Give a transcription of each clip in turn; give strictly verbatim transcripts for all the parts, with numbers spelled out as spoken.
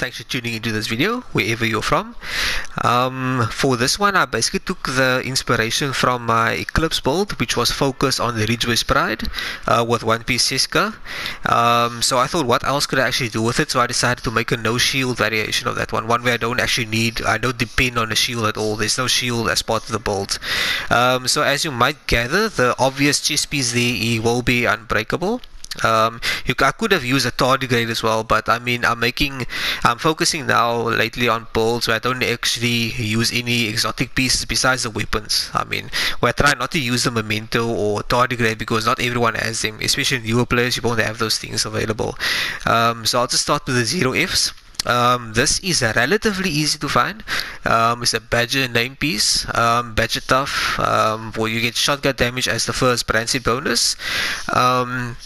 thanks for tuning into this video, wherever you're from. Um, for this one, I basically took the inspiration from my Eclipse build, which was focused on the Ridgeway's Pride uh, with One Piece Ceska. Um, so I thought, what else could I actually do with it? So I decided to make a no shield variation of that one. One where I don't actually need, I don't depend on a shield at all. There's no shield as part of the build. Um, so as you might gather, the obvious chess piece there will be Unbreakable. Um, you, I could have used a Tardigrade as well, but I mean, I'm making, I'm focusing now lately on builds where I don't actually use any exotic pieces besides the weapons. I mean, where I try not to use the Memento or Tardigrade because not everyone has them, especially newer players. You won't have those things available. Um, so I'll just start with the zero Fs. Um, this is relatively easy to find. Um, it's a Badger name piece, um, Badger Tough, um, where you get shotgun damage as the first Brancy bonus. Um,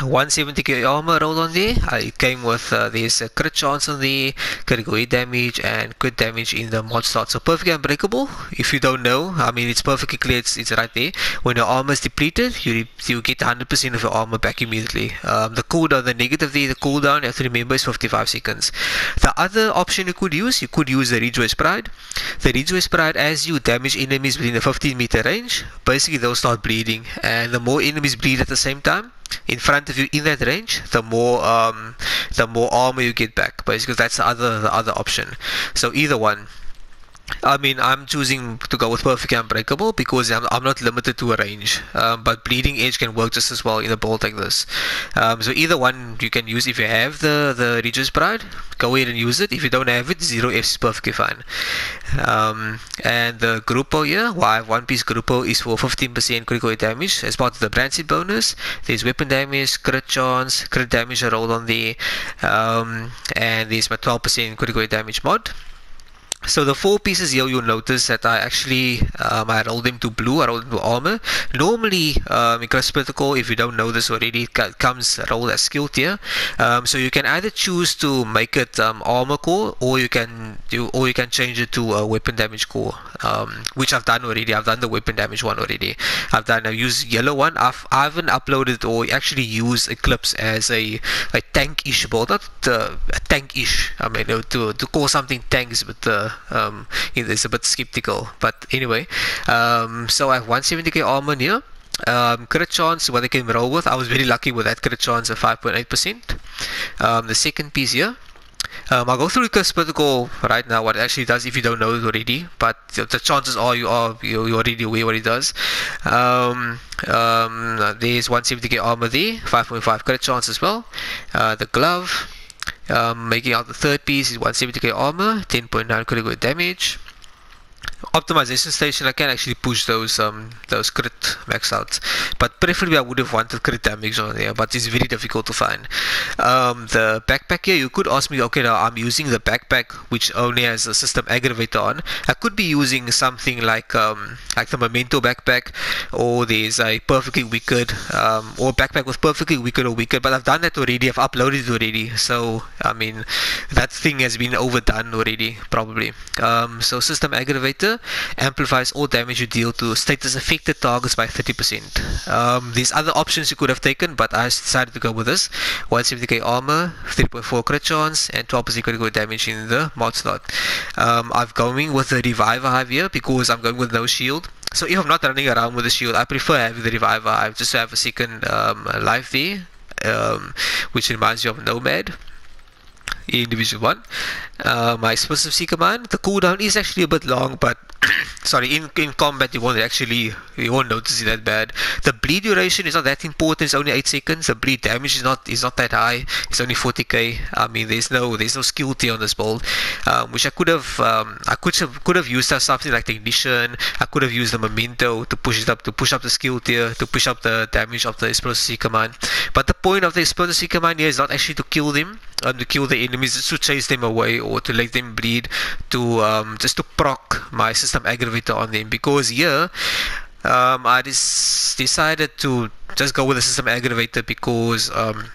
one seventy K armor rolled on there. Uh, it came with uh, there's a crit chance on there, critical hit damage, and crit damage in the mod start. So perfectly unbreakable. If you don't know, I mean, it's perfectly clear. It's, it's right there. When your armor is depleted, you you get one hundred percent of your armor back immediately. Um, the cooldown, the negative there, the cooldown, you have to remember, is fifty-five seconds. The other option you could use, you could use the Ridgeway's Pride. The Ridgeway's Pride, as you damage enemies within the fifteen meter range, basically they'll start bleeding, and the more enemies bleed at the same time in front of you in that range, the more um, the more armor you get back. Basically, that's the other the other option. So either one. I mean, I'm choosing to go with perfectly unbreakable because I'm, I'm not limited to a range, um, but bleeding edge can work just as well in a build like this. Um, so either one you can use. If you have the the Ridgeway's Pride, go ahead and use it. If you don't have it, zero F is perfectly fine. Um, and the Grupo here, well, I have one piece Grupo, is for fifteen percent critical damage as part of the Brancy bonus. There's weapon damage, crit chance, crit damage are rolled on there, um, and there's my twelve percent critical damage mod. So the four pieces here, you'll notice that I actually um, I rolled them to blue, I rolled them to armor. Normally, um, in Curse Pitical, if you don't know this already, it comes rolled as skill tier. Um, so you can either choose to make it um, armor core, or you can do, or you can change it to a weapon damage core, um, which I've done already. I've done the weapon damage one already. I've done I used yellow one. I've I haven't uploaded or actually used Eclipse as a a tank-ish build, not uh, a tank-ish. I mean, to to call something tanks, but uh, Um, it's a bit skeptical, but anyway. Um, so I have one seventy K armor here. Um, crit chance, what I can roll with. I was very lucky with that crit chance of five point eight percent. Um, the second piece here. Um, I'll go through Curse Pitical right now, what it actually does if you don't know it already, but the chances are you are you already aware what it does. Um, um, there's one seventy K armor there, five point five crit chance as well. Uh, the glove. Um, making out the third piece is one seventy K armor, ten point nine critical damage. Optimization station, I can actually push those um, those crit max out, but preferably I would have wanted crit damage on there, but it's very difficult to find. Um, the backpack here, you could ask me, okay, now I'm using the backpack which only has a system aggravator on. I could be using something like um, like the Memento backpack, or there's a perfectly wicked um, or backpack with perfectly wicked or wicked, but I've done that already, I've uploaded it already, so I mean that thing has been overdone already probably. Um, so system aggravator amplifies all damage you deal to status affected targets by thirty percent. Um, there's other options you could have taken, but I decided to go with this. one seventy K armor, three point four crit chance, and twelve percent critical damage in the mod slot. Um, I'm going with the Reviver Hive here because I'm going with no shield. So if I'm not running around with the shield, I prefer having the Reviver Hive just to have a second um, life there, um, which reminds you of Nomad. In Division one, uh, my explosive C command. The cooldown is actually a bit long, but sorry, in, in combat you won't actually you won't notice it that bad. The bleed duration is not that important; it's only eight seconds. The bleed damage is not is not that high; it's only forty K. I mean, there's no there's no skill tier on this build, um, which I could have um, I could have could have used something like Technician. I could have used the Memento to push it up to push up the skill tier, to push up the damage of the explosive C command. But the point of the explosive C command here is not actually to kill them, um, to kill the enemies, just to chase them away or to let them bleed, to um, just to proc my system aggravator on them, because here um, I just decided to just go with the system aggravator because um,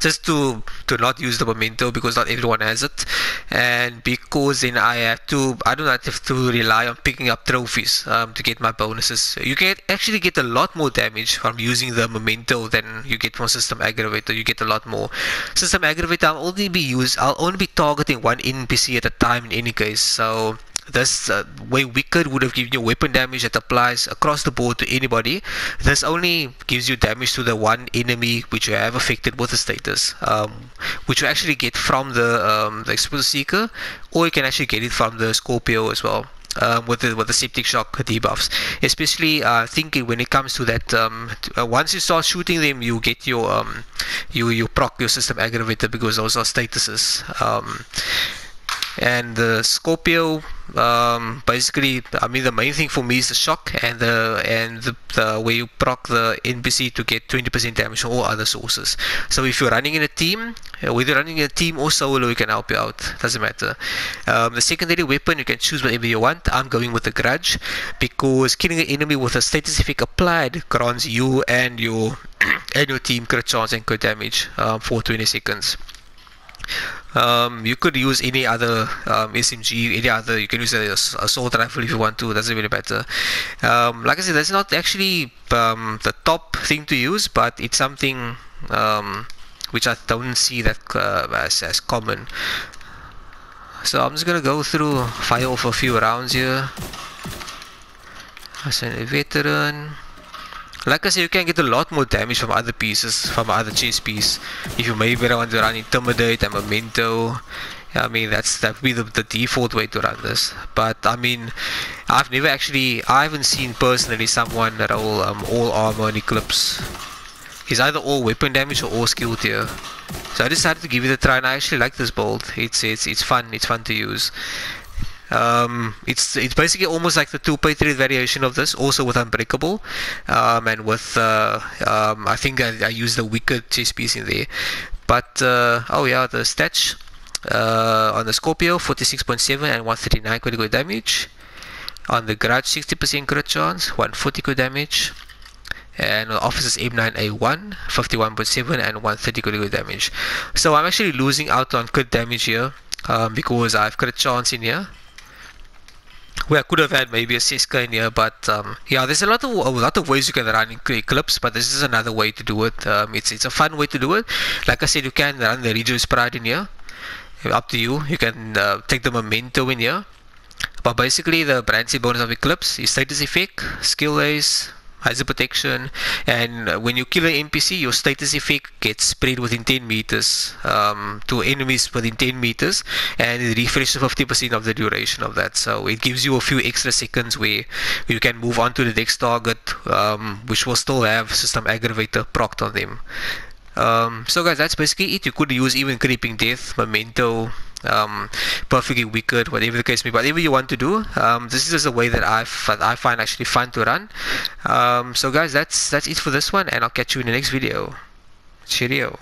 just to to not use the memento, because not everyone has it, and because then I have to I do not have to rely on picking up trophies um, to get my bonuses. You can actually get a lot more damage from using the memento than you get from system aggravator. You get a lot more. System aggravator I'll only be used I'll only be targeting one N P C at a time in any case, so this uh, way Wicked would have given you weapon damage that applies across the board to anybody. This only gives you damage to the one enemy which you have affected with the status, um, which you actually get from the, um, the Explosive Seeker, or you can actually get it from the Scorpio as well. Um, with the with the septic shock debuffs, especially uh, I think when it comes to that, um, to, uh, once you start shooting them, you get your um, you you proc your system aggravator, because those are statuses. Um, and the Scorpio, um, basically, I mean the main thing for me is the shock and the and the, the way you proc the N P C to get twenty percent damage from all other sources. So if you're running in a team, whether running in a team or solo, we can help you out. Doesn't matter. Um, the secondary weapon, you can choose whatever you want. I'm going with the Grudge, because killing an enemy with a status effect applied grants you and your and your team crit chance and crit damage um, for twenty seconds. Um, you could use any other um, S M G, any other. You can use a, a assault rifle if you want to. It doesn't really matter. Um, like I said, that's not actually um, the top thing to use, but it's something um, which I don't see that uh, as, as common. So I'm just gonna go through, fire off a few rounds here. As a veteran. Like I said, you can get a lot more damage from other pieces, from other chess piece. If you maybe want to run Intimidate and Memento, I mean that's that would be the, the default way to run this. But I mean, I've never actually, I haven't seen personally someone that all um, all armor and Eclipse. It's either all weapon damage or all skill tier. So I decided to give it a try, and I actually like this build. It's it's it's fun. It's fun to use. Um, it's it's basically almost like the two by three variation of this, also with Unbreakable, um, and with uh, um, I think I, I used the Wicked chess piece in there. But uh, oh yeah, the stats uh, on the Scorpio forty-six point seven and one thirty-nine critical damage, on the Grudge sixty percent crit chance, one forty critical damage, and on Officer's M nine A one fifty-one point seven and one thirty critical damage. So I'm actually losing out on crit damage here um, because I've crit chance in here. Well, I could have had maybe a Ceska in here, but um, yeah, there's a lot of a lot of ways you can run Eclipse, but this is another way to do it. Um, it's it's a fun way to do it. Like I said, you can run the Ridgeway's Pride in here, up to you. You can uh, take the Memento in here, but basically the brandy bonus of Eclipse is status effect, skill raise, hazard protection, and when you kill an N P C, your status effect gets spread within ten meters um, to enemies within ten meters, and it refreshes fifty percent of the duration of that. So it gives you a few extra seconds where you can move on to the next target, um, which will still have system aggravator procced on them. Um, so guys, that's basically it. You could use even Creeping Death, Memento, um, Perfectly Wicked, whatever the case may be, whatever you want to do. Um, this is just a way that I, I find actually fun to run. Um, so guys, that's that's it for this one, and I'll catch you in the next video. Cheerio.